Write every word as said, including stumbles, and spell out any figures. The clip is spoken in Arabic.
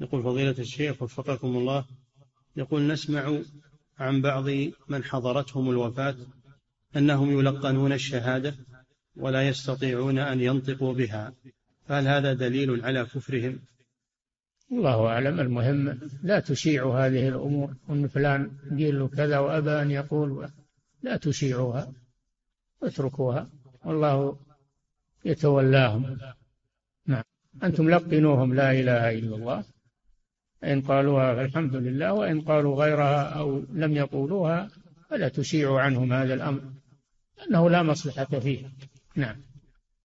يقول فضيلة الشيخ وفقكم الله، يقول نسمع عن بعض من حضرتهم الوفاة أنهم يلقنون الشهادة ولا يستطيعون أن ينطقوا بها، فهل هذا دليل على كفرهم؟ الله أعلم، المهم لا تشيعوا هذه الأمور، أن فلان قيل له كذا وأبى أن يقول، لا تشيعوها، اتركوها والله يتولاهم. نعم، أنتم لقنوهم لا إله إلا الله، إن قالوها فالحمد لله، وإن قالوا غيرها أو لم يقولوها فلا تشيعوا عنهم هذا الأمر، أنه لا مصلحة فيه. نعم.